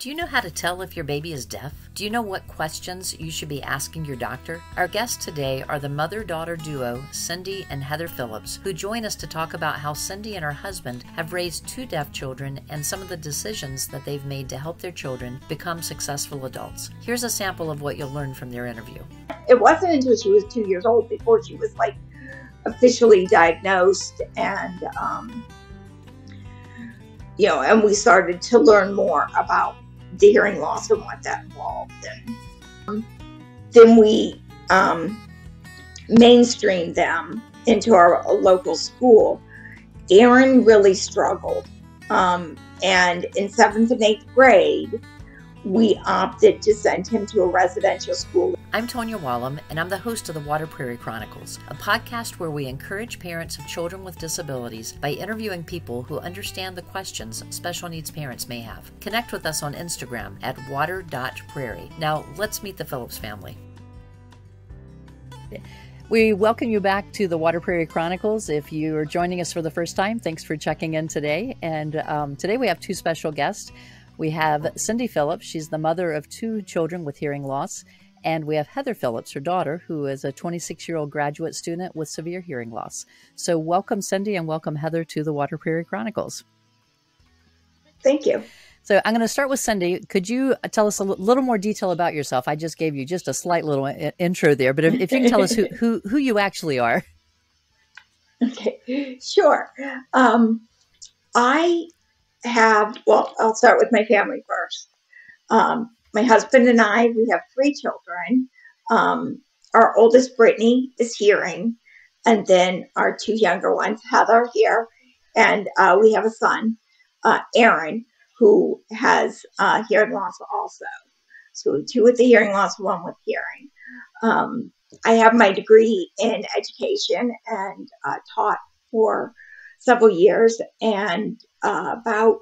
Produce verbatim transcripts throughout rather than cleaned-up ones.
Do you know how to tell if your baby is deaf? Do you know what questions you should be asking your doctor? Our guests today are the mother-daughter duo, Cindy and Heather Phillips, who join us to talk about how Cindy and her husband have raised two deaf children and some of the decisions that they've made to help their children become successful adults. Here's a sample of what you'll learn from their interview. It wasn't until she was two years old before she was like officially diagnosed, and um, you know, and we started to learn more about the hearing loss and what that involved. And um, then we um, mainstreamed them into our local school. Aaron really struggled. Um, and in seventh and eighth grade, we opted to send him to a residential school. I'm Tonya Wallum, and I'm the host of the Water Prairie Chronicles, a podcast where we encourage parents of children with disabilities by interviewing people who understand the questions special needs parents may have. Connect with us on Instagram at water dot prairie. Now, let's meet the Phillips family. We welcome you back to the Water Prairie Chronicles. If you are joining us for the first time, thanks for checking in today. And um, today we have two special guests. We have Cindy Phillips. She's the mother of two children with hearing loss. And we have Heather Phillips, her daughter, who is a twenty-six-year-old graduate student with severe hearing loss. So welcome, Cindy, and welcome, Heather, to the Water Prairie Chronicles. Thank you. So I'm going to start with Cindy. Could you tell us a little more detail about yourself? I just gave you just a slight little intro there, but if, if you can tell us who, who, who you actually are. Okay, sure. Um, I have, well, I'll start with my family first. Um, My husband and I, we have three children. Um, our oldest, Brittany, is hearing. And then our two younger ones, Heather here. And uh, we have a son, uh, Aaron, who has uh, hearing loss also. So two with the hearing loss, one with hearing. Um, I have my degree in education and uh, taught for several years. And uh, about,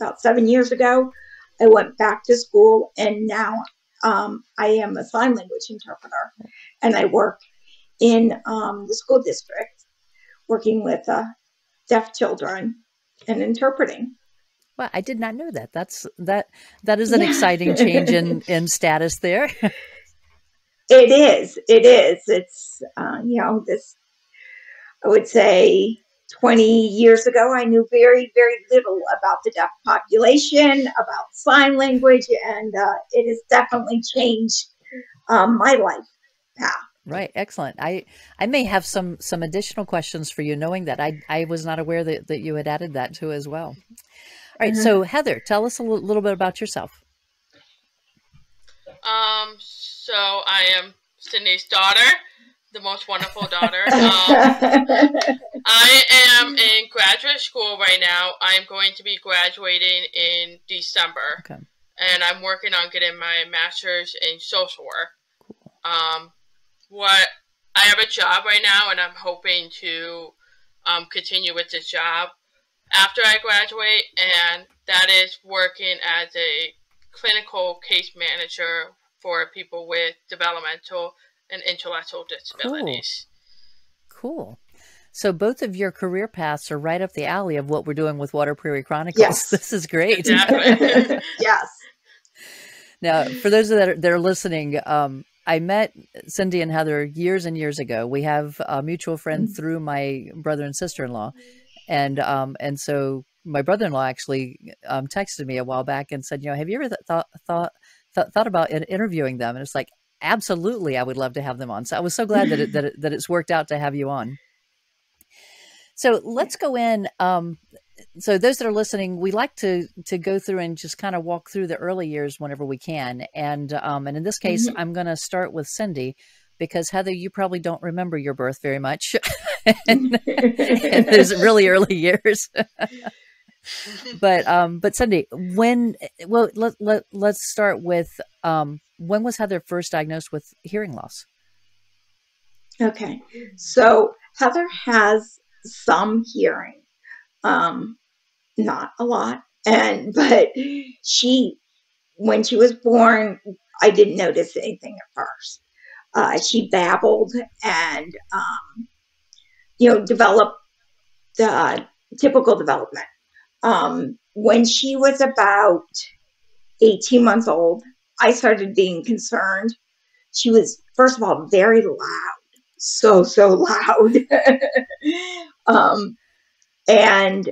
about seven years ago, I went back to school, and now um, I am a sign language interpreter, and I work in um, the school district, working with uh, deaf children and interpreting. Well, I did not know that. That's that. That is an yeah. exciting change in in status there. It is. It is. It's uh, you know, this. I would say. twenty years ago, I knew very, very little about the deaf population, about sign language, and uh, it has definitely changed um, my life path. Right. Excellent. I, I may have some, some additional questions for you, knowing that I, I was not aware that, that you had added that to as well. All right. Mm-hmm. So Heather, tell us a little bit about yourself. Um, so I am Cindy's daughter. The most wonderful daughter. Um, I am in graduate school right now. I'm going to be graduating in December. Okay. And I'm working on getting my master's in social work. Cool. Um, what I have a job right now, and I'm hoping to um, continue with this job after I graduate, and that is working as a clinical case manager for people with developmental and intellectual disabilities. Cool. cool. So both of your career paths are right up the alley of what we're doing with Water Prairie Chronicles. Yes. This is great. Exactly. Yes. Now, for those that are, that are listening, um, I met Cindy and Heather years and years ago. We have a mutual friend mm-hmm. through my brother and sister-in-law. And, um, and so my brother-in-law actually um, texted me a while back and said, you know, have you ever th thought, thought, th thought about interviewing them? And it's like, absolutely, I would love to have them on. So I was so glad that it, that, it, that it's worked out to have you on. So let's go in. Um, so those that are listening, we like to to go through and just kind of walk through the early years whenever we can. And um, and in this case, mm-hmm. I'm going to start with Cindy, because Heather, you probably don't remember your birth very much in those really early years. But um, but Cindy, when well let let let's start with um. When was Heather first diagnosed with hearing loss? Okay. So Heather has some hearing, um, not a lot. And, but she, when she was born, I didn't notice anything at first. Uh, she babbled and, um, you know, developed the typical development. Um, when she was about eighteen months old, I started being concerned. She was, first of all, very loud, so, so loud. um, and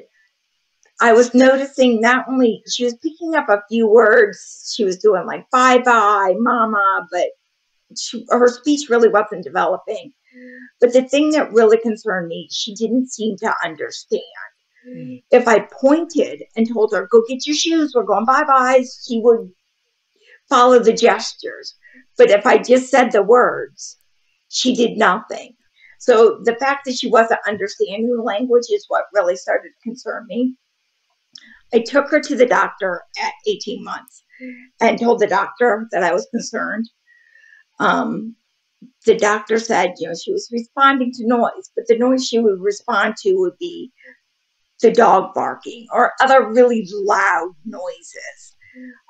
I was noticing not only she was picking up a few words, she was doing like bye-bye, mama, but she, her speech really wasn't developing. But the thing that really concerned me, she didn't seem to understand. Mm. If I pointed and told her, go get your shoes, we're going bye-bye, she would follow the gestures. But if I just said the words, she did nothing. So the fact that she wasn't understanding the language is what really started to concern me. I took her to the doctor at eighteen months and told the doctor that I was concerned. Um, the doctor said, you know, she was responding to noise, but the noise she would respond to would be the dog barking or other really loud noises.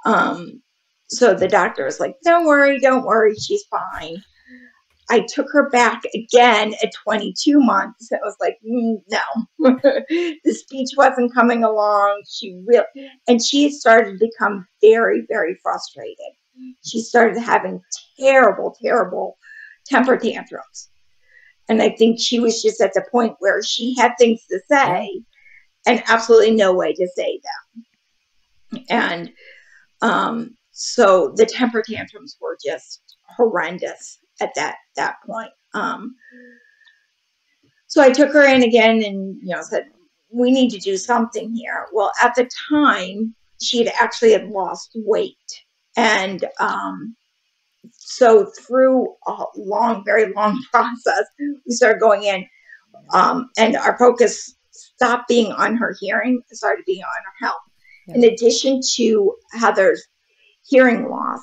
Um, so the doctor was like, don't worry, don't worry, she's fine. I took her back again at twenty-two months. I was like, mm, no, the speech wasn't coming along. She really, and she started to become very, very frustrated. She started having terrible, terrible temper tantrums. And I think she was just at the point where she had things to say and absolutely no way to say them. And um, so the temper tantrums were just horrendous at that that point. Um, so I took her in again and, you know, said, we need to do something here. Well, at the time, she had actually had lost weight. And um, so through a long, very long process, we started going in um, and our focus stopped being on her hearing, started being on her health. Yeah. In addition to Heather's hearing loss,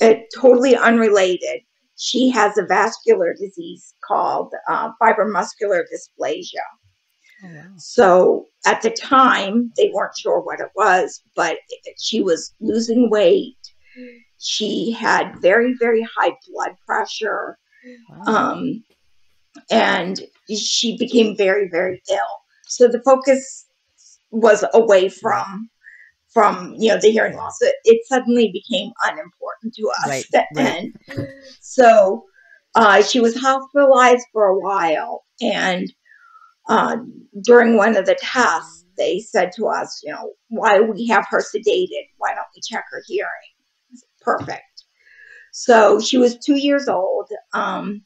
it, totally unrelated, she has a vascular disease called uh, fibromuscular dysplasia. Oh, wow. So at the time, they weren't sure what it was, but it, she was losing weight. She had very, very high blood pressure. Wow. Um, and she became very, very ill. So the focus was away from, from you know, the hearing loss. It, it suddenly became unimportant to us. Right, right. And so uh, she was hospitalized for a while. And uh, during one of the tests, they said to us, you know, why we have her sedated? Why don't we check her hearing? Perfect. So she was two years old. Um,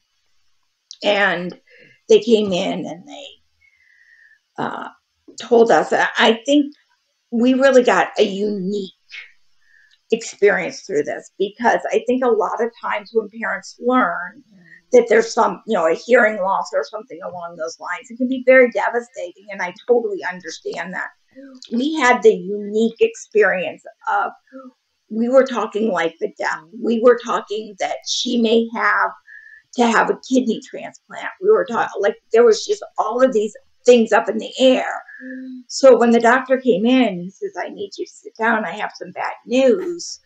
and they came in and they uh, told us, I think we really got a unique experience through this, because I think a lot of times when parents learn that there's some, you know, a hearing loss or something along those lines, it can be very devastating. And I totally understand that. We had the unique experience of, we were talking life and death. We were talking that she may have to have a kidney transplant. We were talking, like, there was just all of these things up in the air. So when the doctor came in, he says, I need you to sit down. I have some bad news.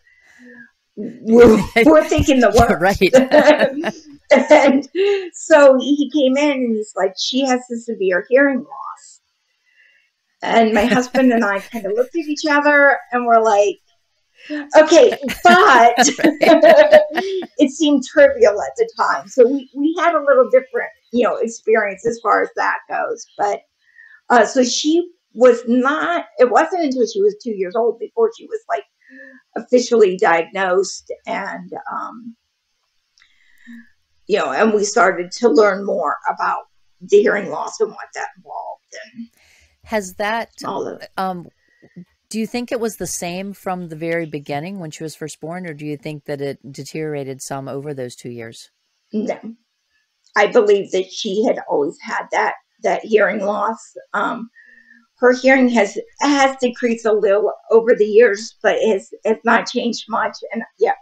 We're, we're thinking the worst. Right. And so he came in and he's like, she has a severe hearing loss. And my husband and I kind of looked at each other and we're like, okay, but it seemed trivial at the time. So we, we had a little different, you know, experience as far as that goes. But uh, so she was not, it wasn't until she was two years old before she was like officially diagnosed. And, um, you know, and we started to learn more about the hearing loss and what that involved. And has that, all of it. um, Do you think it was the same from the very beginning when she was first born, or do you think that it deteriorated some over those two years? No, I believe that she had always had that, that hearing loss. Um, her hearing has, has decreased a little over the years, but it's, it's not changed much. And yeah,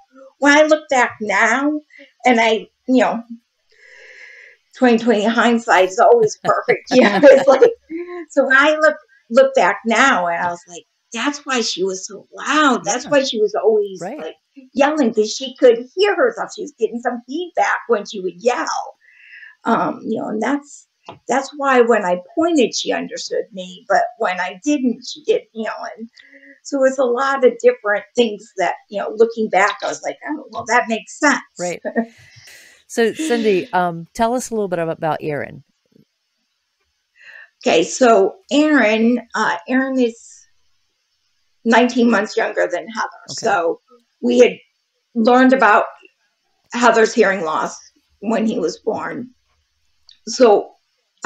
when I look back now and I, you know, twenty twenty hindsight is always perfect. Yeah. It's like, so when I look, look back now and I was like, that's why she was so loud. That's yeah. why she was always right. like yelling, because she could hear herself. She was getting some feedback when she would yell. Um, you know, and that's that's why when I pointed, she understood me. But when I didn't, she didn't, you know. And So it was a lot of different things that, you know, looking back, I was like, oh, well, that makes sense. Right. So Cindy, um, tell us a little bit about Aaron. Okay. So Aaron, uh, Aaron is nineteen months younger than Heather. Okay. So we had learned about Heather's hearing loss when he was born. So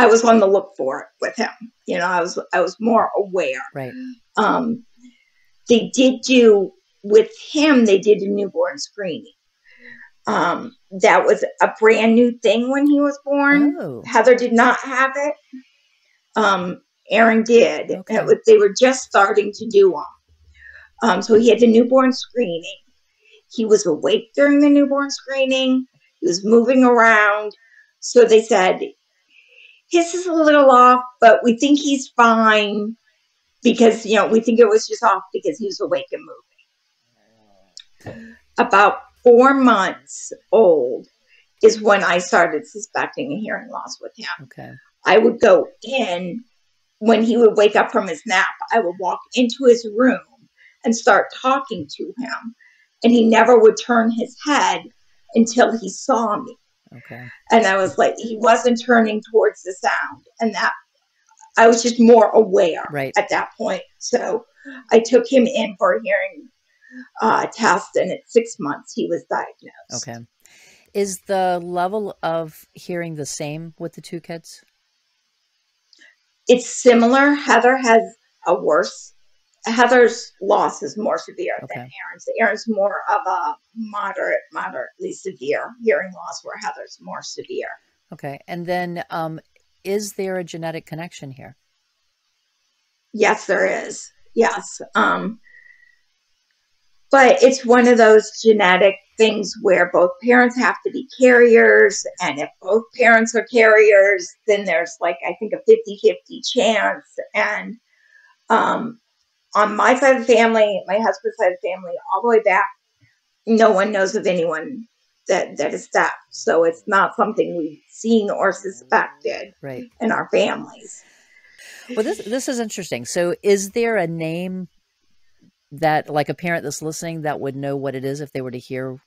I was on the look for it with him. You know, I was, I was more aware. Right. Um, they did do with him, they did a newborn screening. Um, that was a brand new thing when he was born. Oh. Heather did not have it. Um, Aaron did. Okay. It was, they were just starting to do them. Um, so he had the newborn screening. He was awake during the newborn screening. He was moving around. So they said, his is a little off, but we think he's fine because, you know, we think it was just off because he was awake and moving. About four months old is when I started suspecting a hearing loss with him. Okay. I would go in when he would wake up from his nap. I would walk into his room and start talking to him, and he never would turn his head until he saw me. Okay. And I was like, he wasn't turning towards the sound, and that I was just more aware right. at that point. So I took him in for a hearing uh, test, and at six months he was diagnosed. Okay. Is the level of hearing the same with the two kids? It's similar. Heather has a worse. Heather's loss is more severe okay. than Aaron's. Aaron's more of a moderate, moderately severe hearing loss, where Heather's more severe. Okay. And then um, is there a genetic connection here? Yes, there is. Yes. Um, but it's one of those genetic things where both parents have to be carriers. And if both parents are carriers, then there's like, I think a fifty fifty chance. And, um, on my side of the family, my husband's side of the family, all the way back, no one knows of anyone that, that is deaf. So it's not something we've seen or suspected right. in our families. Well, this this is interesting. So is there a name that, like a parent that's listening, that would know what it is if they were to hear?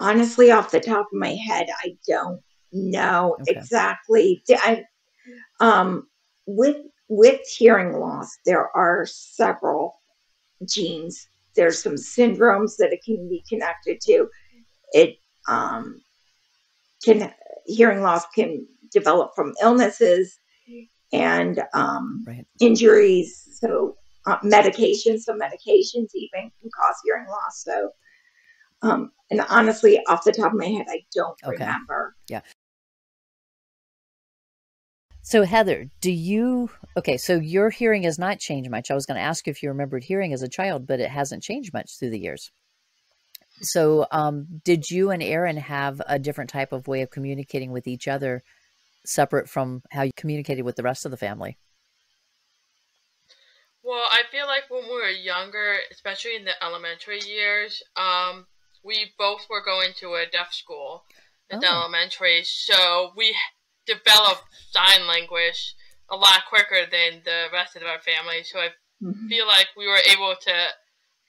Honestly, off the top of my head, I don't know okay. exactly. I, um, with... With hearing loss, there are several genes. There's some syndromes that it can be connected to. It um, can hearing loss can develop from illnesses and um, right. injuries. So uh, medications, some medications even can cause hearing loss. So, um, and honestly, off the top of my head, I don't okay. remember. Yeah. So Heather, do you, okay, so your hearing has not changed much. I was going to ask you if you remembered hearing as a child, but it hasn't changed much through the years. So um, did you and Aaron have a different type of way of communicating with each other separate from how you communicated with the rest of the family? Well, I feel like when we were younger, especially in the elementary years, um, we both were going to a deaf school in oh. elementary, so we developed sign language a lot quicker than the rest of our family. So I mm-hmm. feel like we were able to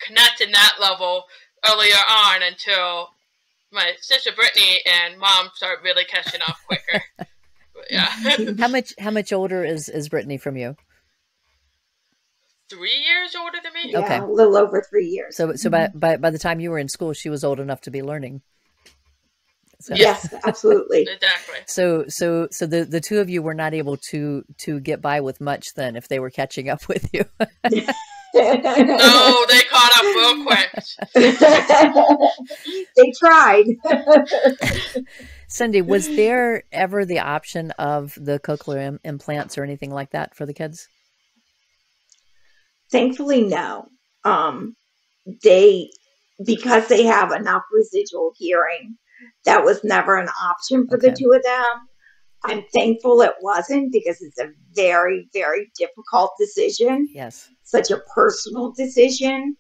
connect in that level earlier on until my sister Brittany and mom started really catching up quicker. Yeah. How much, how much older is, is Brittany from you? Three years older than me? Yeah, okay. A little over three years. So, so mm-hmm. by, by, by the time you were in school, she was old enough to be learning. So. Yes, absolutely. Exactly. So, so, so the, the two of you were not able to, to get by with much then if they were catching up with you. No, they caught up real quick. They tried. Cindy, was there ever the option of the cochlear im implants or anything like that for the kids? Thankfully, no. Um, they, because they have enough residual hearing, that was never an option for okay. the two of them. I'm thankful it wasn't, because it's a very, very difficult decision. Yes. Such a personal decision.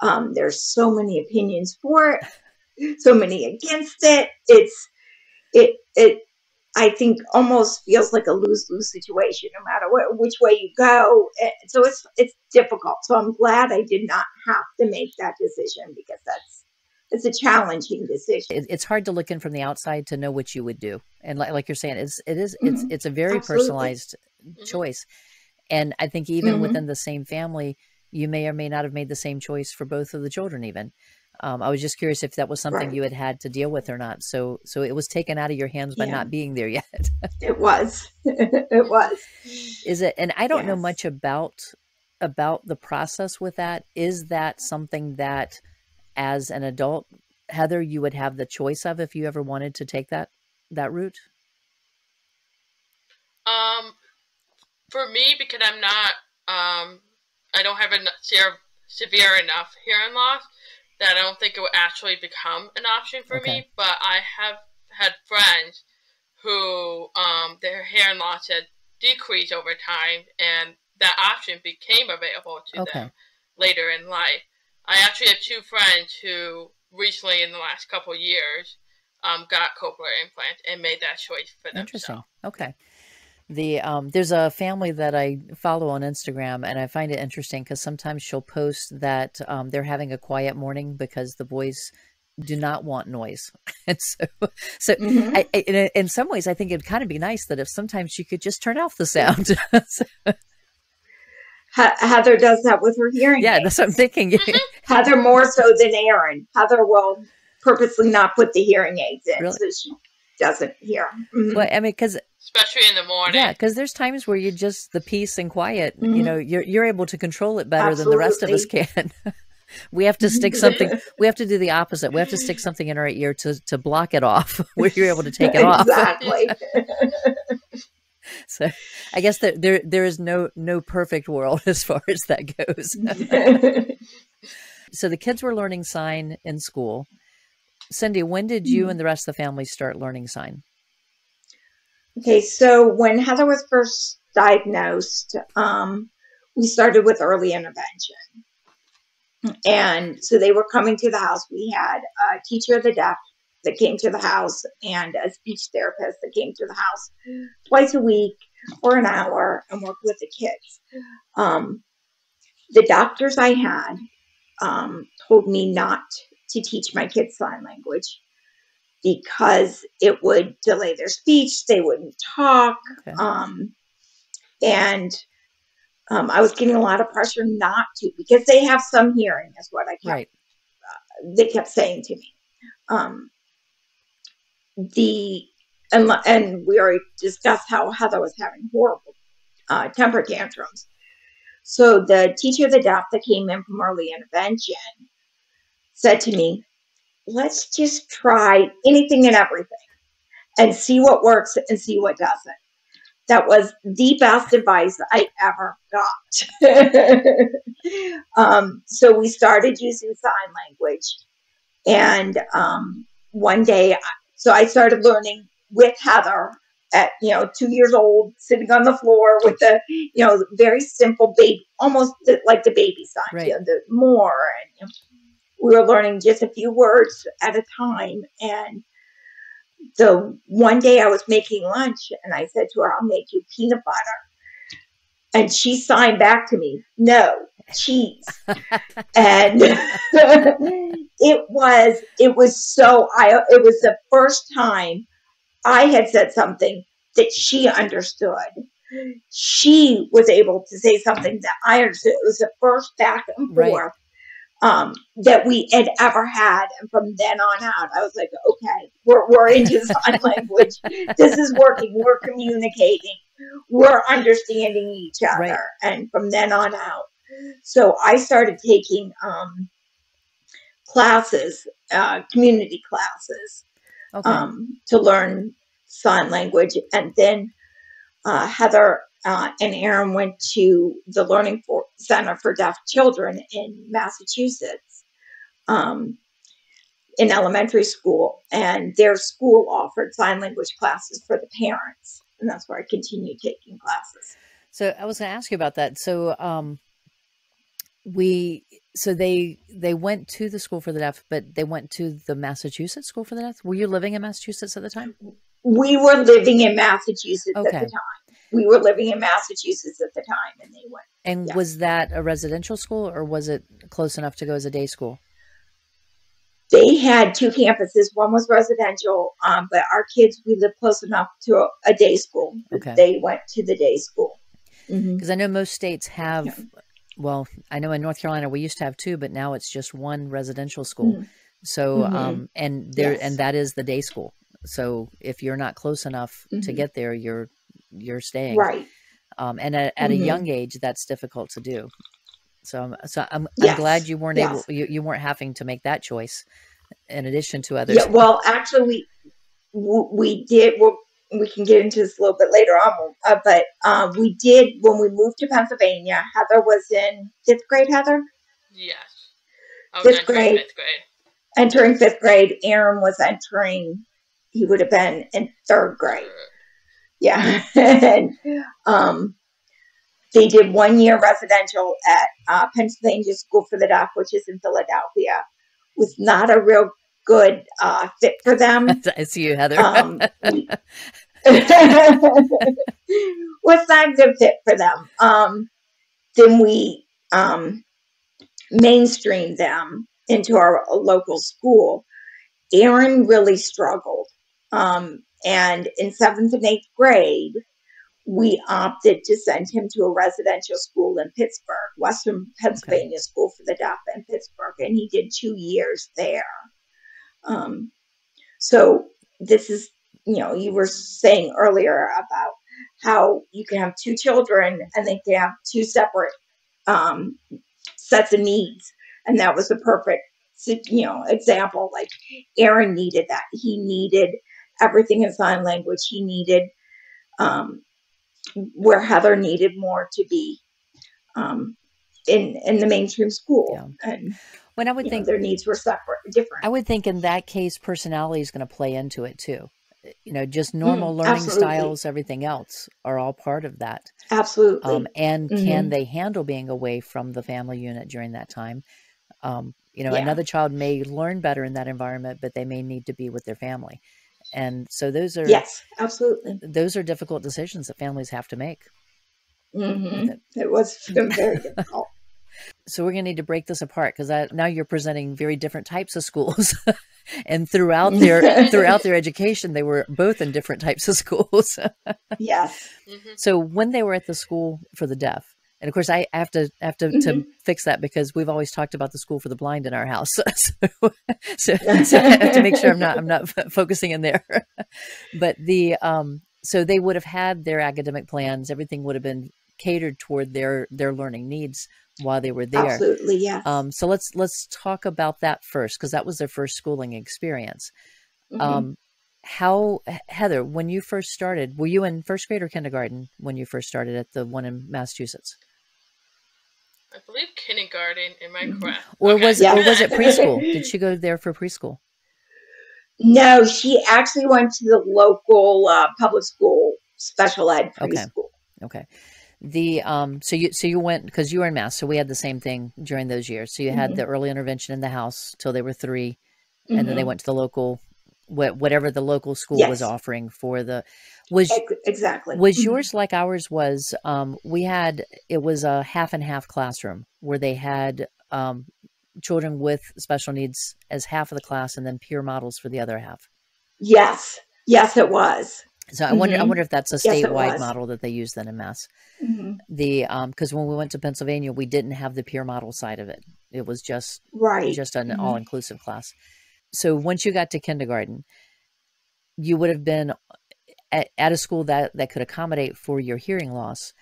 Um, there's so many opinions for it, so many against it. It's, it, it, I think almost feels like a lose-lose situation, no matter what, which way you go. So it's it's difficult. So I'm glad I did not have to make that decision, because that's it's a challenging decision. It's hard to look in from the outside to know what you would do, and like, like you're saying, it's it is mm-hmm. it's it's a very Absolutely. Personalized mm-hmm. choice. And I think even mm-hmm. within the same family, you may or may not have made the same choice for both of the children. Even um, I was just curious if that was something right. you had had to deal with or not. So so it was taken out of your hands by yeah. not being there yet. It was. It was. Is it? And I don't yes. know much about about the process with that. Is that something that, as an adult, Heather, you would have the choice of if you ever wanted to take that, that route? Um, for me, because I'm not, um, I don't have a severe, severe enough hearing loss that I don't think it would actually become an option for okay. me. But I have had friends who, um, their hearing loss had decreased over time, and that option became available to okay. them later in life. I actually have two friends who recently, in the last couple of years, um, got cochlear implants and made that choice for themselves. Interesting. Okay. The um, there's a family that I follow on Instagram, and I find it interesting because sometimes she'll post that um, they're having a quiet morning because the boys do not want noise. And so, so mm-hmm. I, I, in, in some ways, I think it'd kind of be nice that if sometimes you could just turn off the sound. So, Heather does that with her hearing. Yeah, aids. That's what I'm thinking. Mm-hmm. Heather more so than Aaron. Heather will purposely not put the hearing aids in, really? So she doesn't hear. Mm-hmm. Well, I mean, because especially in the morning. Yeah, because there's times where you just the peace and quiet. Mm-hmm. You know, you're you're able to control it better Absolutely. Than the rest of us can. We have to stick something. We have to do the opposite. We have to stick something in our ear to to block it off. Where you're able to take it exactly. off. Exactly. So I guess that there, there is no, no perfect world as far as that goes. So the kids were learning sign in school. Cindy, when did you and the rest of the family start learning sign? Okay. So when Heather was first diagnosed, um, we started with early intervention. And so they were coming to the house. We had a teacher of the deaf that came to the house and a speech therapist that came to the house twice a week for an hour and worked with the kids. Um, the doctors I had um, told me not to teach my kids sign language because it would delay their speech. They wouldn't talk. Okay. Um, and um, I was getting a lot of pressure not to, because they have some hearing is what I kept, right. uh, they kept saying to me. Um, The and, and we already discussed how Heather was having horrible uh, temper tantrums. So the teacher of the deaf that came in from early intervention said to me, "Let's just try anything and everything and see what works and see what doesn't." That was the best advice I ever got. um, so we started using sign language, and um, one day. I, So I started learning with Heather at, you know, two years old, sitting on the floor with a, you know, very simple baby, almost like the baby sign, right. you know, the more. And we were learning just a few words at a time. And the one day I was making lunch and I said to her, "I'll make you peanut butter." And she signed back to me, "No, cheese." And it was, it was so, I, it was the first time I had said something that she understood. She was able to say something that I understood. It was the first back and forth right. um, that we had ever had. And from then on out, I was like, okay, we're, we're into sign language. This is working. We're communicating. We're understanding each other. Right. And from then on out. So I started taking um, classes, uh, community classes, okay. um, to learn sign language. And then uh, Heather uh, and Aaron went to the Learning Center for Deaf Children in Massachusetts um, in elementary school. And their school offered sign language classes for the parents. And that's where I continued taking classes. So I was going to ask you about that. So... Um... We, so they, they went to the School for the Deaf, but they went to the Massachusetts School for the Deaf. Were you living in Massachusetts at the time? we were living in Massachusetts okay. at the time. We were living in Massachusetts at the time, and they went. And yeah. was that a residential school, or was it close enough to go as a day school? They had two campuses. One was residential, um, but our kids, we lived close enough to a day school. Okay. They went to the day school. Because mm-hmm. I know most states have, yeah. well, I know in North Carolina we used to have two, but now it's just one residential school. Mm-hmm. So, mm-hmm. um, and there, yes. and that is the day school. So if you're not close enough mm-hmm. to get there, you're, you're staying. Right. Um, and at, at mm-hmm. a young age, that's difficult to do. So, so I'm, yes. I'm glad you weren't yes. able, you, you weren't having to make that choice in addition to others. Yeah, well, actually we, we did, we'll, we can get into this a little bit later on, uh, but uh, we did, when we moved to Pennsylvania, Heather was in fifth grade, Heather? Yes. I was fifth grade. fifth grade. Entering fifth grade, Aaron was entering, he would have been in third grade. Yeah. and, um, they did one year residential at uh, Pennsylvania School for the Deaf, which is in Philadelphia. Was not a real good uh, fit for them. That's you, Heather. Um, was not a good fit for them. Um, then we um, mainstreamed them into our local school. Aaron really struggled. Um, and in seventh and eighth grade, we opted to send him to a residential school in Pittsburgh, Western Pennsylvania okay. School for the Deaf in Pittsburgh, and he did two years there. Um, so this is, you know, you were saying earlier about how you can have two children and they can have two separate um, sets of needs, and that was the perfect, you know, example. Like Aaron needed that. He needed everything in sign language. He needed um, where Heather needed more to be um, in in the mainstream school. Yeah. And when I would think know, their needs were separate, different. I would think in that case, personality is going to play into it too. You know, just normal mm, learning absolutely. styles, everything else are all part of that. Absolutely. Um, and mm-hmm. can they handle being away from the family unit during that time? Um, you know, yeah. another child may learn better in that environment, but they may need to be with their family. And so those are, yes, absolutely. Those are difficult decisions that families have to make. Mm-hmm. It was very difficult. So we're going to need to break this apart, because now you're presenting very different types of schools, and throughout their, throughout their education, they were both in different types of schools. Yes. Mm-hmm. So when they were at the school for the deaf, and of course I have to, I have to, mm-hmm. to fix that, because we've always talked about the school for the blind in our house. So, so, so I have to make sure I'm not, I'm not focusing in there, but the, um, so they would have had their academic plans. Everything would have been catered toward their, their learning needs while they were there. Absolutely. Yeah. Um, so let's, let's talk about that first, because that was their first schooling experience. Mm-hmm. Um, how, Heather, when you first started, were you in first grade or kindergarten when you first started at the one in Massachusetts? I believe kindergarten, am I correct? Or was yeah. or was it preschool? Did she go there for preschool? No, she actually went to the local uh, public school special ed preschool. Okay. Okay. The um so you so you went, because you were in Mass, so we had the same thing during those years. So you mm-hmm. had the early intervention in the house till they were three, mm-hmm. and then they went to the local what whatever the local school yes. was offering for the was exactly was mm-hmm. yours like ours was. Um we had, it was a half and half classroom where they had um children with special needs as half of the class, and then peer models for the other half. Yes, yes it was. So I mm-hmm. wonder I wonder if that's a statewide yes, model that they use then in Mass. Mm-hmm. The um because when we went to Pennsylvania, we didn't have the peer model side of it. It was just right just an mm-hmm. all-inclusive class. So once you got to kindergarten, you would have been at, at a school that, that could accommodate for your hearing loss.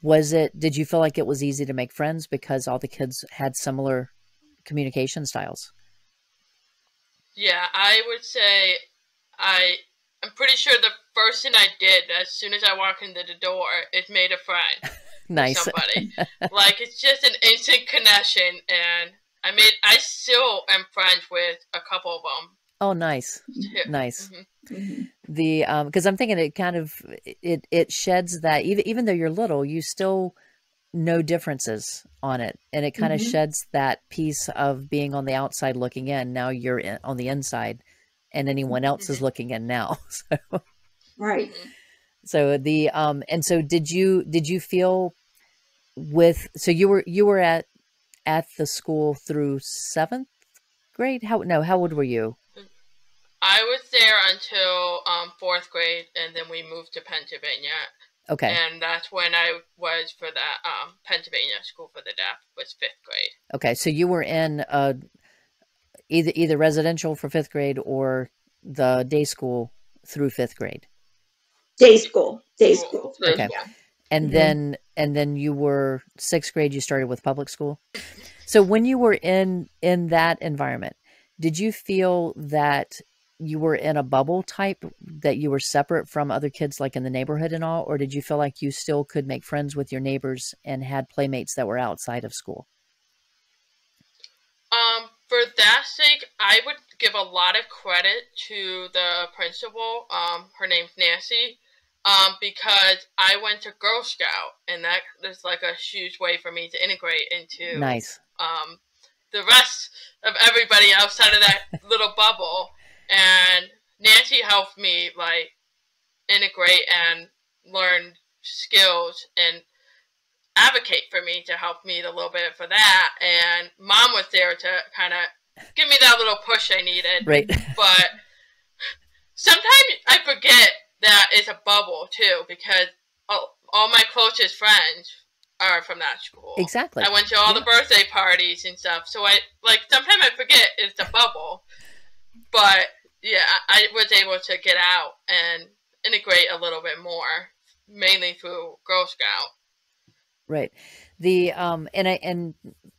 Was it, did you feel like it was easy to make friends because all the kids had similar communication styles? Yeah, I would say I, I'm pretty sure the first thing I did as soon as I walked into the door is made a friend. Nice. Somebody. Like, it's just an instant connection, and I mean, I still am friends with a couple of them. Oh, nice. Yeah. Nice. Mm-hmm. Mm-hmm. The, um, cause I'm thinking it kind of, it, it sheds that even, even though you're little, you still know differences on it. And it kind mm-hmm. of sheds that piece of being on the outside looking in. Now you're in, on the inside, and anyone else is looking in now. So. Right. So the, um, and so did you, did you feel with, so you were, you were at, at the school through seventh grade? How, no, how old were you? I was there until um, fourth grade, and then we moved to Pennsylvania. Okay. And that's when I was for the um, Pennsylvania School for the Deaf, was fifth grade. Okay, so you were in uh, either either residential for fifth grade or the day school through fifth grade. Day school, day school. school. Okay, yeah. And mm-hmm. then and then you were sixth grade. You started with public school. So when you were in in that environment, did you feel that you were in a bubble type, that you were separate from other kids, like in the neighborhood and all, or did you feel like you still could make friends with your neighbors and had playmates that were outside of school? Um, for that sake, I would give a lot of credit to the principal. Um, her name's Nancy, um, because I went to Girl Scout, and that is like a huge way for me to integrate into nice. um, the rest of everybody outside of that little bubble. And Nancy helped me, like, integrate and learn skills and advocate for me, to help me a little bit for that. And Mom was there to kind of give me that little push I needed. Right. But sometimes I forget that it's a bubble, too, because all, all my closest friends are from that school. Exactly. I went to all yeah. the birthday parties and stuff. So, I like, sometimes I forget it's a bubble. But, yeah, I was able to get out and integrate a little bit more, mainly through Girl Scout. Right. The, um, and I, and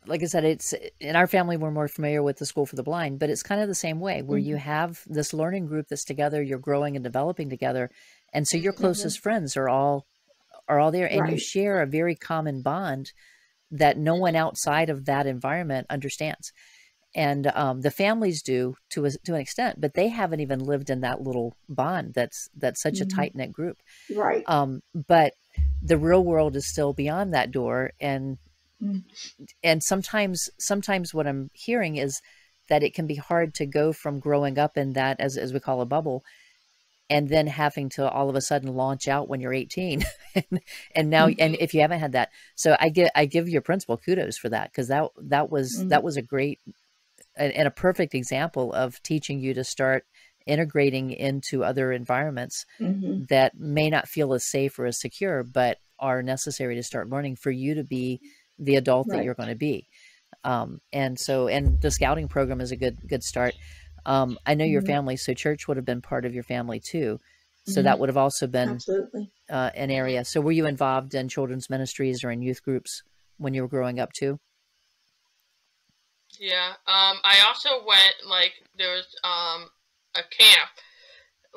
like I said, it's in our family, we're more familiar with the School for the Blind, but it's kind of the same way, where mm-hmm. you have this learning group that's together, you're growing and developing together. And so your closest mm-hmm. friends are all, are all there, and right. you share a very common bond that no one outside of that environment understands. And um, the families do to a, to an extent, but they haven't even lived in that little bond that's that's such mm-hmm. a tight knit group. Right. Um, but the real world is still beyond that door, and mm. and sometimes sometimes what I'm hearing is that it can be hard to go from growing up in that, as as we call a bubble, and then having to all of a sudden launch out when you're eighteen, and, and now, mm-hmm. and if you haven't had that, so I get I give your principal kudos for that, because that that was mm-hmm. that was a great. And a perfect example of teaching you to start integrating into other environments mm-hmm. that may not feel as safe or as secure, but are necessary to start learning for you to be the adult right. that you're going to be. Um, and so, and the scouting program is a good, good start. Um, I know mm-hmm. your family, so church would have been part of your family too. So mm-hmm. that would have also been Absolutely. Uh, an area. So were you involved in children's ministries or in youth groups when you were growing up too? Yeah, um, I also went, like, there was, um, a camp,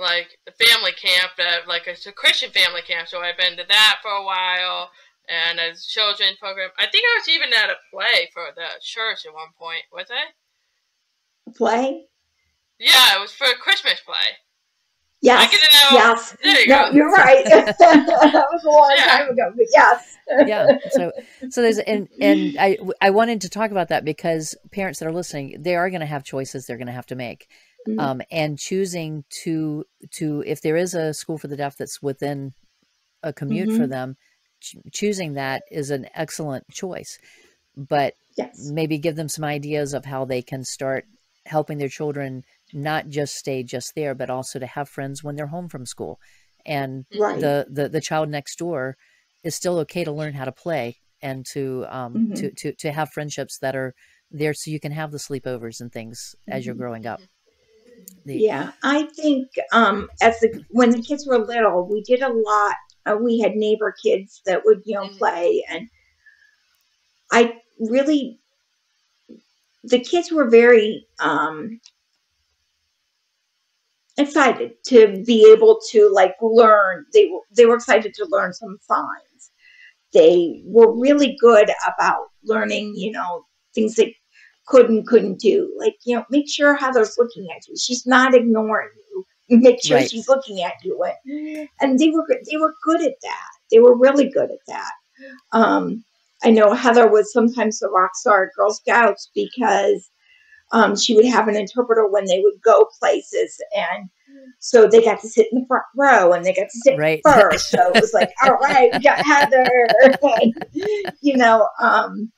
like, a family camp, that, like, it's a Christian family camp, so I've been to that for a while, and a children's program. I think I was even at a play for the church at one point, was I? A play? Yeah, it was for a Christmas play. Yes, I get to know. Yes. There you no, go. You're right. That was a long yeah. time ago, but yes. Yeah. So, so there's, and, and I, I wanted to talk about that because parents that are listening, they are going to have choices they're going to have to make. Mm-hmm. Um, and choosing to, to, if there is a school for the deaf that's within a commute mm-hmm. for them, ch choosing that is an excellent choice, but yes. maybe give them some ideas of how they can start helping their children not just stay just there, but also to have friends when they're home from school. And right. the, the, the child next door is still okay to learn how to play and to, um, mm-hmm. to, to, to have friendships that are there, so you can have the sleepovers and things mm-hmm. as you're growing up. The, yeah. I think, um, as the, when the kids were little, we did a lot. Uh, we had neighbor kids that would, you know, play. And I really, the kids were very, um, excited to be able to like learn. They were, they were excited to learn some signs. They were really good about learning, you know, things they could and couldn't do. Like, you know, make sure Heather's looking at you. She's not ignoring you. Make sure right. she's looking at you. And, and they were, they were good at that. They were really good at that. Um, I know Heather was sometimes the rock star at Girl Scouts because Um, she would have an interpreter when they would go places, and so they got to sit in the front row and they got to sit right. first. So it was like, all right, we got Heather, and, you know. Um,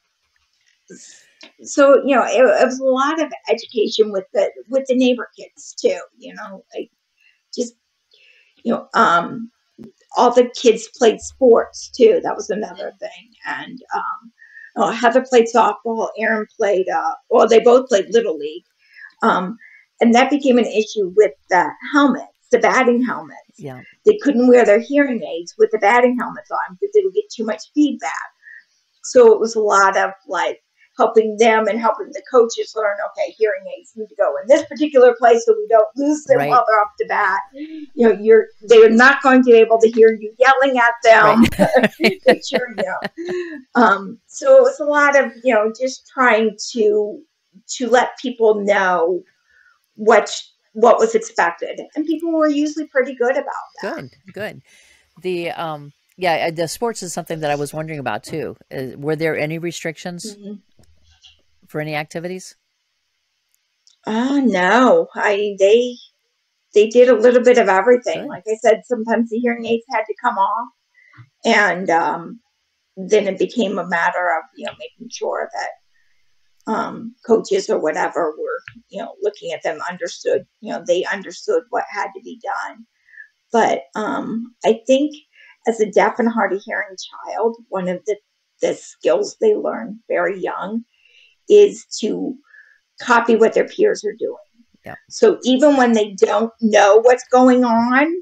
so you know, it, it was a lot of education with the with the neighbor kids too. You know, like just you know, um, all the kids played sports too. That was another thing, and. Um, Oh, Heather played softball, Aaron played, uh, well, they both played Little League. Um, and that became an issue with the helmets, the batting helmets. Yeah. They couldn't wear their hearing aids with the batting helmets on because they would get too much feedback. So it was a lot of like helping them and helping the coaches learn, okay, hearing aids need to go in this particular place so we don't lose them right. while they're off the bat. You know, you're, they're not going to be able to hear you yelling at them. Right. But you're, you know. um, so it was a lot of, you know, just trying to, to let people know what, what was expected. And people were usually pretty good about that. Good, good. The, um, yeah, the sports is something that I was wondering about too. Uh, were there any restrictions? Mm-hmm. For any activities? Oh, no. I they they did a little bit of everything. Good. Like I said, sometimes the hearing aids had to come off, and um, then it became a matter of you know making sure that um, coaches or whatever were you know looking at them, understood you know they understood what had to be done. But um, I think as a deaf and hard of hearing child, one of the the skills they learn very young is to copy what their peers are doing. Yeah. So even when they don't know what's going on,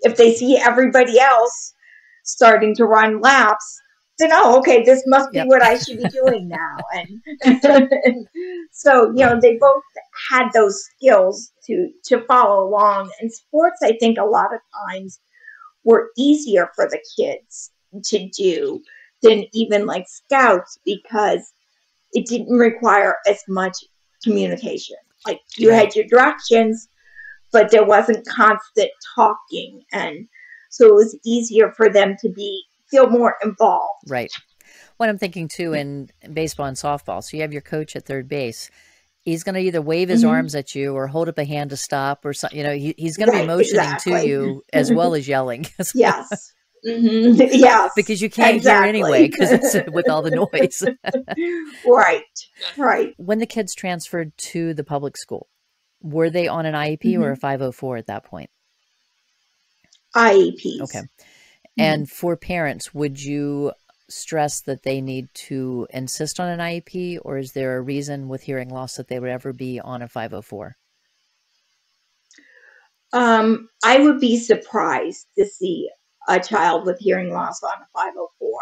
if they see everybody else starting to run laps, then, oh, okay, this must be yep. what I should be doing now. And, and so, you know, they both had those skills to, to follow along. And sports, I think a lot of times were easier for the kids to do than even like scouts, because it didn't require as much communication. Like you right. had your directions, but there wasn't constant talking. And so it was easier for them to be, feel more involved. Right. What I'm thinking too in baseball and softball. So you have your coach at third base. He's going to either wave his mm-hmm. arms at you or hold up a hand to stop or something. You know, he, he's going right, to be motioning exactly. to you as well as yelling. As yes. Well. Mm-hmm. Yes, because you can't exactly. hear anyway because it's with all the noise. Right, right. When the kids transferred to the public school, were they on an I E P mm-hmm. or a five oh four at that point? I E Ps. Okay. Mm-hmm. And for parents, would you stress that they need to insist on an I E P, or is there a reason with hearing loss that they would ever be on a five oh four? Um, I would be surprised to see a child with hearing loss on a five oh four.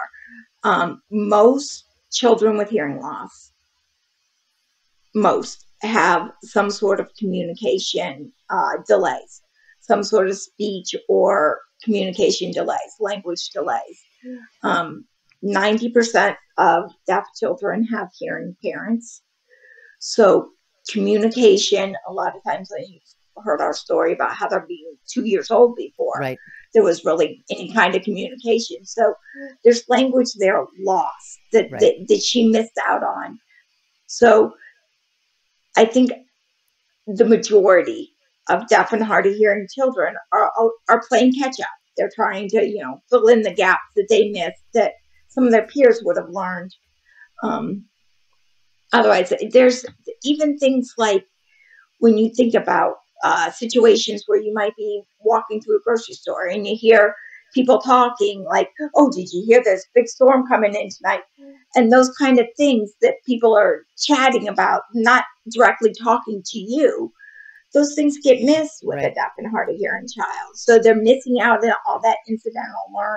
Um, most children with hearing loss, most have some sort of communication uh, delays, some sort of speech or communication delays, language delays. Um, ninety percent of deaf children have hearing parents. So communication, a lot of times when you've heard our story about Heather being two years old before, right. there was really any kind of communication. So there's language there lost that, right. that, that she missed out on. So I think the majority of deaf and hard of hearing children are, are, are playing catch up. They're trying to, you know, fill in the gaps that they missed that some of their peers would have learned. Um, otherwise, there's even things like when you think about Uh, situations where you might be walking through a grocery store and you hear people talking like, oh, did you hear this big storm coming in tonight? And those kind of things that people are chatting about, not directly talking to you, those things get missed with right. a deaf and hard of hearing child. So they're missing out on all that incidental learning.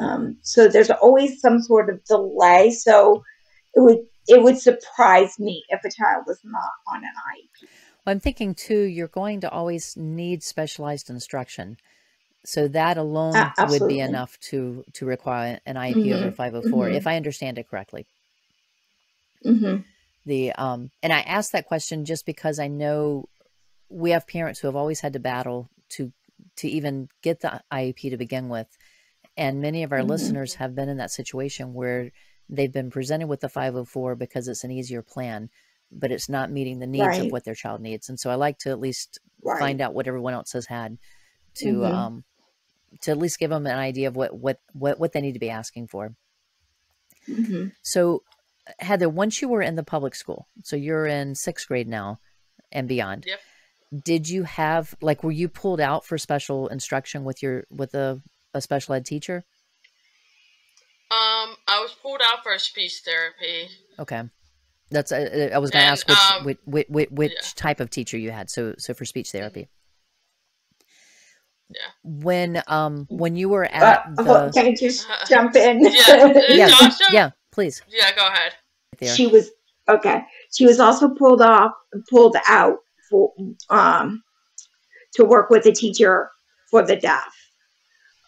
Um, so there's always some sort of delay. So it would, it would surprise me if a child was not on an I E P. I'm thinking too, you're going to always need specialized instruction. So that alone uh, would be enough to, to require an I E P mm-hmm. over five oh four, mm-hmm. if I understand it correctly. Mm-hmm. The, um, and I asked that question just because I know we have parents who have always had to battle to, to even get the I E P to begin with. And many of our mm-hmm. listeners have been in that situation where they've been presented with the five oh four because it's an easier plan. but it's not meeting the needs right. of what their child needs. And so I like to at least right. find out what everyone else has had to, mm-hmm. um, to at least give them an idea of what, what, what, what they need to be asking for. Mm-hmm. So Heather, once you were in the public school, so you're in sixth grade now and beyond, yep. did you have, like, were you pulled out for special instruction with your, with a, a special ed teacher? Um, I was pulled out for speech therapy. Okay. That's, I, I was going to ask which, um, which, which, which, which yeah. type of teacher you had. So, so for speech therapy. Yeah. When, um, when you were at uh, the... Oh, can I just jump in? yeah. yeah. yeah, please. Yeah, go ahead. She was, okay. She was also pulled off, pulled out for, um, to work with a teacher for the deaf.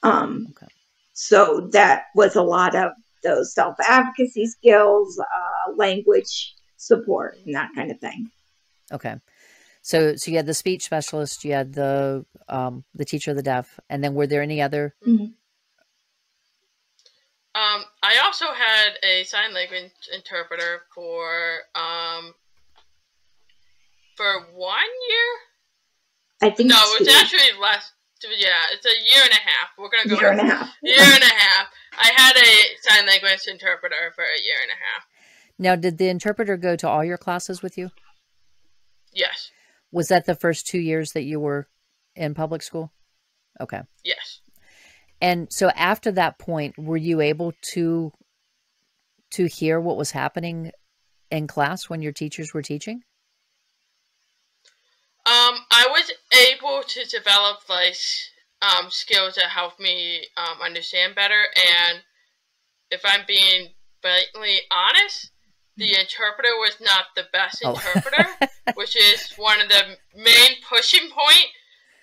Um, okay. So that was a lot of those self-advocacy skills, uh, language support, and that kind of thing. Okay. So, so you had the speech specialist, you had the, um, the teacher of the deaf, and then were there any other? Mm-hmm. Um, I also had a sign language interpreter for, um, for one year. I think no, it's, it's actually less. Yeah, it's a year and a half. We're going to go year and a half. Year and a half. I had a sign language interpreter for a year and a half. Now, did the interpreter go to all your classes with you? Yes. Was that the first two years that you were in public school? Okay. Yes. And so after that point, were you able to to hear what was happening in class when your teachers were teaching? Um, I was able to develop, like, um, skills that help me, um, understand better, and if I'm being blatantly honest, the interpreter was not the best interpreter, oh. which is one of the main pushing point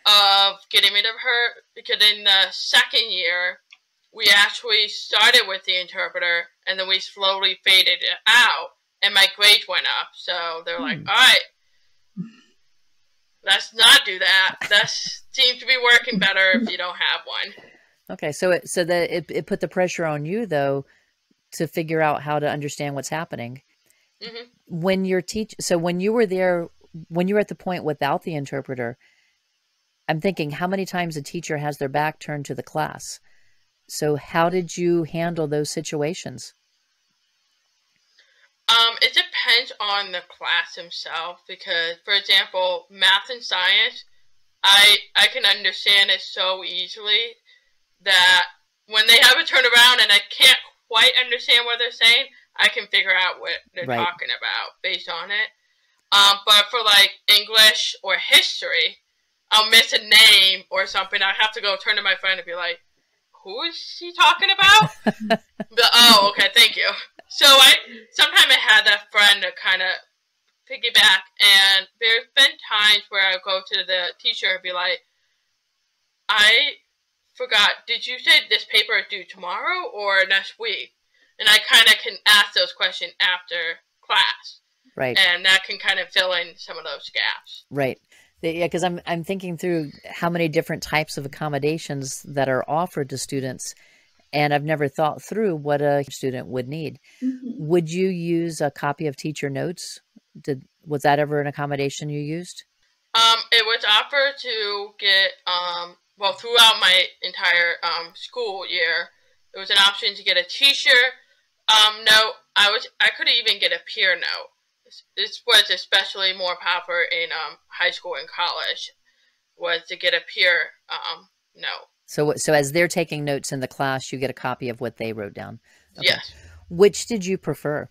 of getting rid of her, because in the second year, we actually started with the interpreter, and then we slowly faded it out, and my grade went up, so they were like, all right. Let's not do that. That seems to be working better if you don't have one. Okay, so it so that it, it put the pressure on you though to figure out how to understand what's happening. Mm-hmm. When you're teach so when you were there, when you were at the point without the interpreter, I'm thinking how many times a teacher has their back turned to the class. So how did you handle those situations? Um, it depends on the class himself because, for example, math and science, I I can understand it so easily that when they have a turnaround and I can't quite understand what they're saying, I can figure out what they're right. talking about based on it. Um, but for, like, English or history, I'll miss a name or something. I have to go turn to my friend and be like, who is she talking about? But, oh, okay, thank you. So I sometimes I had a friend to kind of piggyback, and there's been times where I go to the teacher and be like, I forgot, did you say this paper is due tomorrow or next week? And I kind of can ask those questions after class. Right. And that can kind of fill in some of those gaps. Right. Yeah, because I'm, I'm thinking through how many different types of accommodations that are offered to students. And I've never thought through what a student would need. Mm-hmm. Would you use a copy of teacher notes? Did was that ever an accommodation you used? Um, it was offered to get, um, well, throughout my entire um, school year, it was an option to get a teacher um, note. I was I could even get a peer note. This was especially more popular in um, high school and college, was to get a peer um, note. So, so as they're taking notes in the class, you get a copy of what they wrote down. Okay. Yes. Which did you prefer?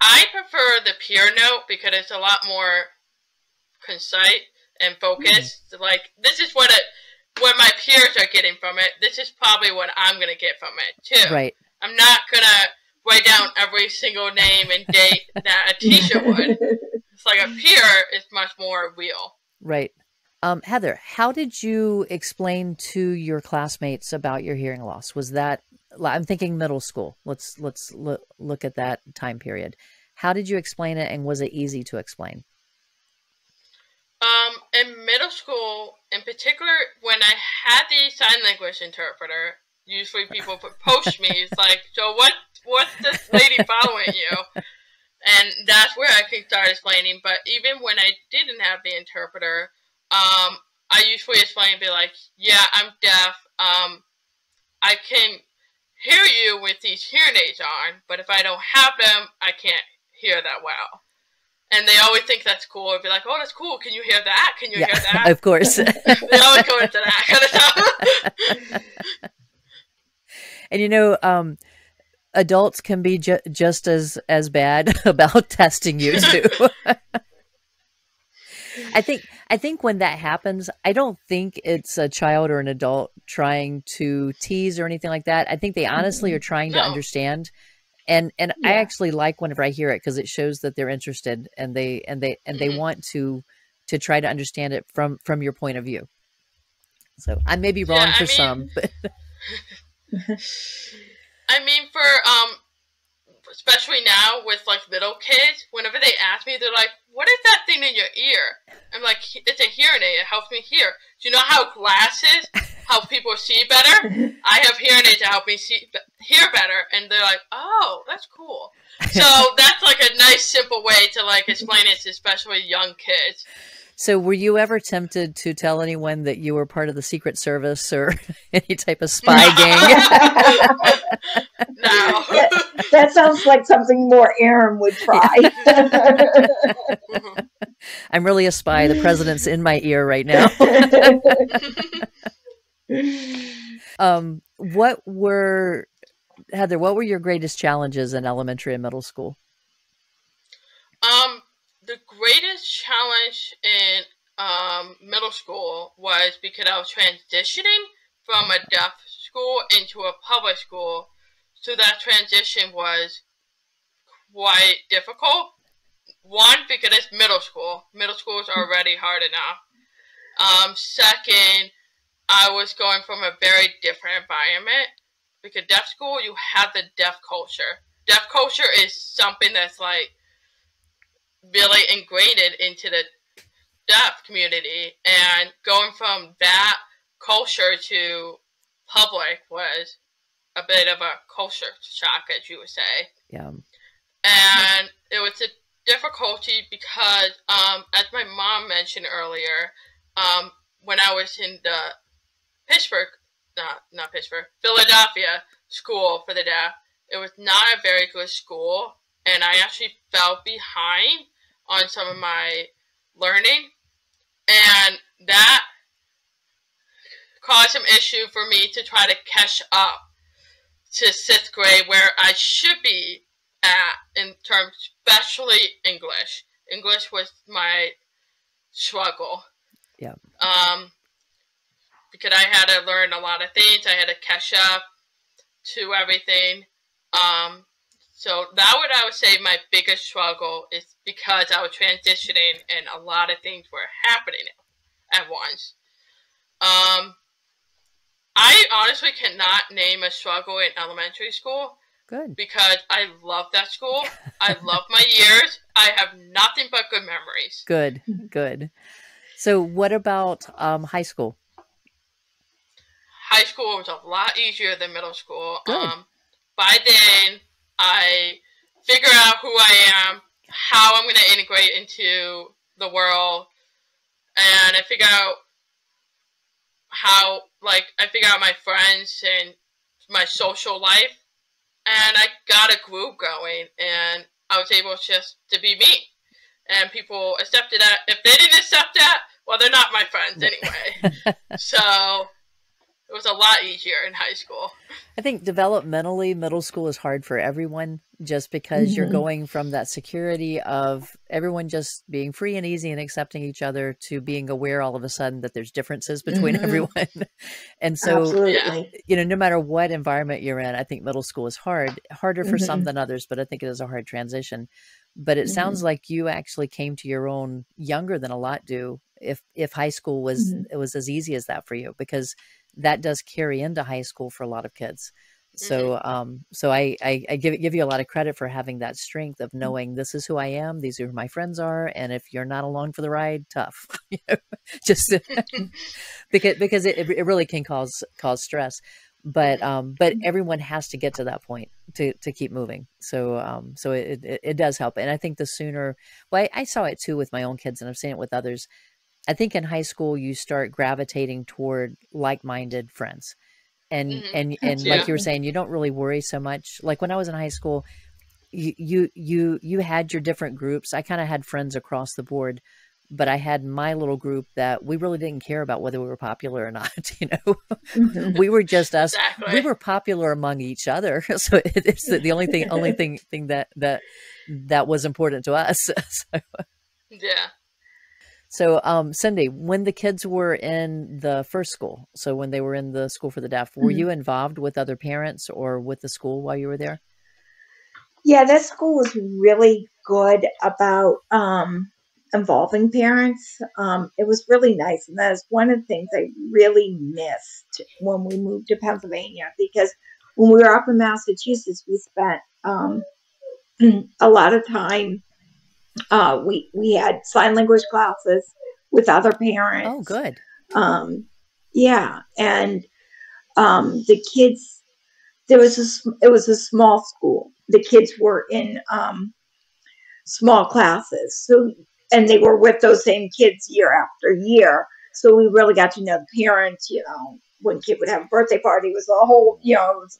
I prefer the peer note because it's a lot more concise and focused. Mm. Like, this is what it, what my peers are getting from it. This is probably what I'm going to get from it, too. Right. I'm not going to write down every single name and date that a teacher would. It's like a peer is much more real. Right. Um, Heather, how did you explain to your classmates about your hearing loss? Was that, I'm thinking middle school. Let's, let's look, look at that time period. How did you explain it, and was it easy to explain? Um, in middle school, in particular, when I had the sign language interpreter, usually people would post me. It's like, so what, what's this lady following you? And that's where I could start explaining. But even when I didn't have the interpreter, um, I usually explain and be like, yeah, I'm deaf. Um, I can hear you with these hearing aids on, but if I don't have them, I can't hear that well. And they always think that's cool. I'd be like, oh, that's cool. Can you hear that? Can you yeah, hear that? Of course. They always go into that kind of stuff. And, you know, um, adults can be ju just as, as bad about testing you too. I think, I think when that happens, I don't think it's a child or an adult trying to tease or anything like that. I think they honestly are trying no. to understand. And, and yeah. I actually like whenever I hear it, because it shows that they're interested and they, and they, and mm-hmm. they want to, to try to understand it from, from your point of view. So I may be wrong yeah, for I mean, some, but I mean, for, um, especially now with, like, little kids, whenever they ask me, they're like, what is that thing in your ear? I'm like, it's a hearing aid. It helps me hear. Do you know how glasses help people see better? I have hearing aids to help me see, hear better. And they're like, oh, that's cool. So that's, like, a nice, simple way to, like, explain it to especially young kids. So were you ever tempted to tell anyone that you were part of the Secret Service or any type of spy no. gang? No. That, that sounds like something more Aaron would try. Yeah. I'm really a spy. The president's in my ear right now. um, what were, Heather, what were your greatest challenges in elementary and middle school? Um. The greatest challenge in um, middle school was because I was transitioning from a deaf school into a public school, so that transition was quite difficult. One, because it's middle school. Middle school is already hard enough. Um, second, I was going from a very different environment, because deaf school, you have the deaf culture. Deaf culture is something that's like, really ingrained into the deaf community, and going from that culture to public was a bit of a culture shock, as you would say. Yeah. And it was a difficulty because, um, as my mom mentioned earlier, um, when I was in the Pittsburgh, not, not Pittsburgh, Philadelphia School for the Deaf, it was not a very good school, and I actually fell behind on some of my learning, and that caused some issue for me to try to catch up to sixth grade, where I should be at in terms, especially English. English was my struggle. Yeah. Um, because I had to learn a lot of things. I had to catch up to everything. Um, So that would, I would say, my biggest struggle is because I was transitioning and a lot of things were happening at once. Um, I honestly cannot name a struggle in elementary school. Good. Because I love that school. I love my years. I have nothing but good memories. Good, good. So what about um, high school? High school was a lot easier than middle school. Good. Um, by then, I figure out who I am, how I'm going to integrate into the world, and I figure out how, like, I figure out my friends and my social life, and I got a group going, and I was able just to be me, and people accepted that. If they didn't accept that, well, they're not my friends anyway. So it was a lot easier in high school. I think developmentally, middle school is hard for everyone, just because mm-hmm. you're going from that security of everyone just being free and easy and accepting each other to being aware all of a sudden that there's differences between mm-hmm. everyone. And so, absolutely. You know, no matter what environment you're in, I think middle school is hard, harder for mm-hmm. some than others, but I think it is a hard transition. But it mm-hmm. sounds like you actually came to your own younger than a lot do. If, if high school was, mm-hmm. it was as easy as that for you, because that does carry into high school for a lot of kids. So, um, so I, I, I give give you a lot of credit for having that strength of knowing this is who I am. These are who my friends are. And if you're not along for the ride, tough, you know, just because, because it, it really can cause, cause stress. But um, but everyone has to get to that point to to keep moving. So um, so it, it it does help. And I think the sooner, well, I, I saw it too with my own kids, and I've seen it with others. I think in high school you start gravitating toward like-minded friends, and mm-hmm. and and yeah. like you were saying, you don't really worry so much. Like when I was in high school, you you you, you had your different groups. I kind of had friends across the board. But I had my little group that we really didn't care about whether we were popular or not. You know, mm-hmm. we were just us. Exactly. We were popular among each other. So it, it's the, the only thing, only thing, thing that, that, that was important to us. So, yeah. So, um, Cindy, when the kids were in the first school, so when they were in the School for the Deaf, were mm-hmm. you involved with other parents or with the school while you were there? Yeah, that school was really good about, um, involving parents. Um, it was really nice. And that is one of the things I really missed when we moved to Pennsylvania, because when we were up in Massachusetts, we spent um, a lot of time. Uh, we, we had sign language classes with other parents. Oh, good. Um, yeah. And um, the kids, there was a, it was a small school. The kids were in um, small classes. So And they were with those same kids year after year. So we really got to know the parents, you know, when kid would have a birthday party, it was the whole, you know, it was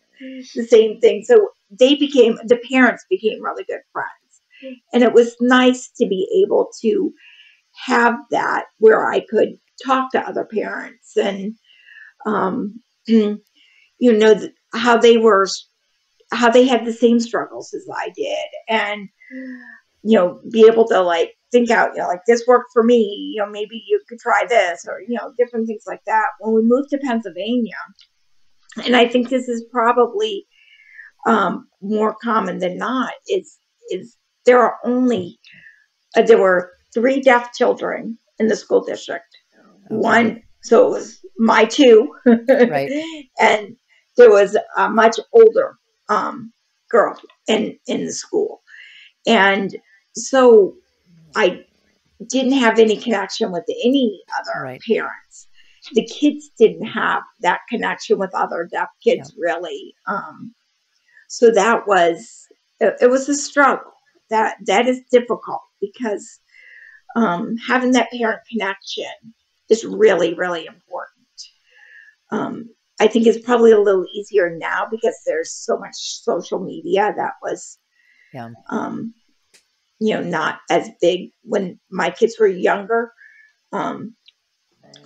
the same thing. So they became, the parents became really good friends. And it was nice to be able to have that where I could talk to other parents and, um, you know, how they were, how they had the same struggles as I did. And, you know, be able to like, think out, you know, like this worked for me, you know, maybe you could try this or, you know, different things like that. When we moved to Pennsylvania, and I think this is probably um, more common than not, is, is there are only, uh, there were three deaf children in the school district. Okay. One, so it was my two, right. And there was a much older um, girl in, in the school. And so I didn't have any connection with any other right. parents. The kids didn't have that connection with other deaf kids, yeah. really. Um, so that was, it, it was a struggle. That, that is difficult because um, having that parent connection is really, really important. Um, I think it's probably a little easier now because there's so much social media. That was, yeah. um, you know, not as big when my kids were younger. Um,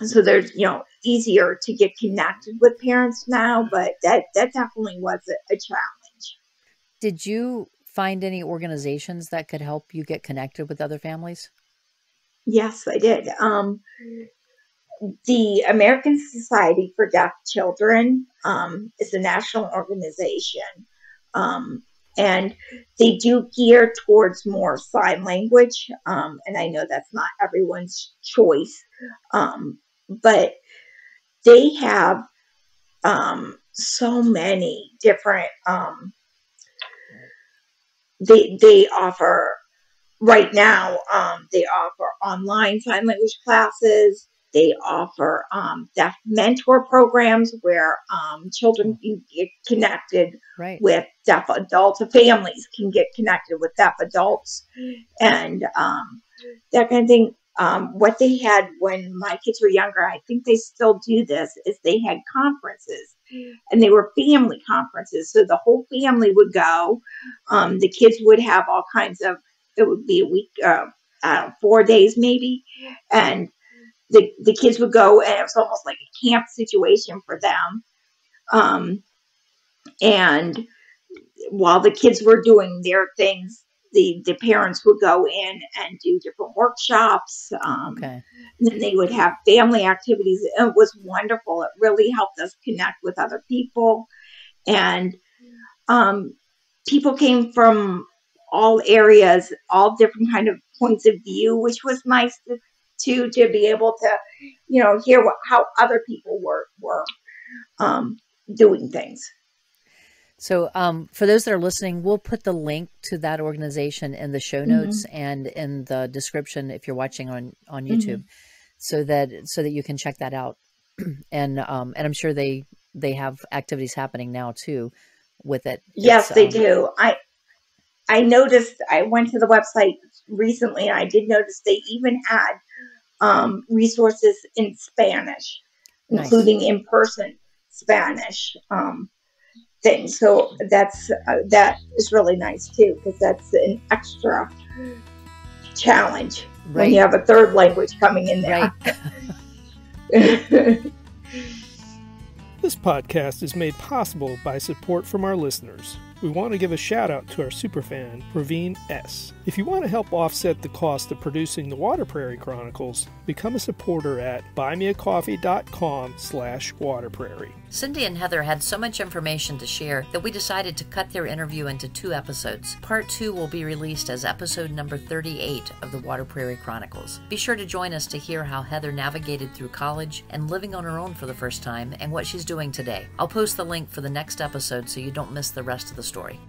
so there's, you know, easier to get connected with parents now, but that, that definitely was a, a challenge. Did you find any organizations that could help you get connected with other families? Yes, I did. Um, the American Society for Deaf Children um, is a national organization. Um, And they do gear towards more sign language. Um, and I know that's not everyone's choice. Um, but they have um, so many different, um, they, they offer, right now, um, they offer online sign language classes. They offer um, deaf mentor programs where um, children can get connected right. with deaf adults, or families can get connected with deaf adults and um, that kind of thing. Um, what they had when my kids were younger, I think they still do this, is they had conferences and they were family conferences. So the whole family would go. Um, the kids would have all kinds of, it would be a week, uh, I don't know, four days maybe. And The, the kids would go, and it was almost like a camp situation for them. Um, and while the kids were doing their things, the, the parents would go in and do different workshops. Um, okay. And then they would have family activities. It was wonderful. It really helped us connect with other people. And um, people came from all areas, all different kind of points of view, which was nice to To, to be able to, you know, hear what, how other people were, were um, doing things. So um, for those that are listening, we'll put the link to that organization in the show notes mm-hmm. and in the description if you're watching on, on YouTube mm-hmm. so that so that you can check that out. and um, and I'm sure they they have activities happening now too with it. Yes, um, they do. I I noticed, I went to the website recently, and I did notice they even had um, resources in Spanish, nice. Including in-person Spanish um, things. So that's, uh, that is really nice too, because that's an extra challenge right. when you have a third language coming in there. Right. This podcast is made possible by support from our listeners. We want to give a shout out to our superfan, Praveen S. If you want to help offset the cost of producing the Water Prairie Chronicles, become a supporter at buy me a coffee dot com slash water prairie. Cindy and Heather had so much information to share that we decided to cut their interview into two episodes. Part two will be released as episode number thirty-eight of the Water Prairie Chronicles. Be sure to join us to hear how Heather navigated through college and living on her own for the first time and what she's doing today. I'll post the link for the next episode so you don't miss the rest of the story.